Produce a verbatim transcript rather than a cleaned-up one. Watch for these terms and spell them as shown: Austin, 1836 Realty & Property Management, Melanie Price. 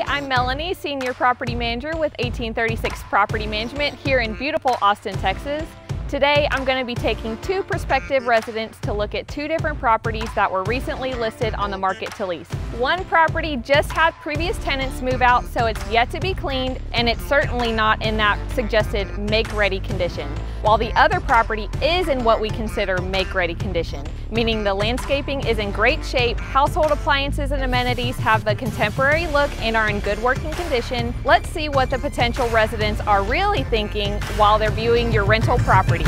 Hi, I'm Melanie, Senior Property Manager with eighteen thirty-six Property Management here in beautiful Austin, Texas. Today, I'm going to be taking two prospective residents to look at two different properties that were recently listed on the market to lease. One property just had previous tenants move out, so it's yet to be cleaned, and it's certainly not in that suggested make-ready condition, while the other property is in what we consider make-ready condition, meaning the landscaping is in great shape, household appliances and amenities have the contemporary look and are in good working condition. Let's see what the potential residents are really thinking while they're viewing your rental property.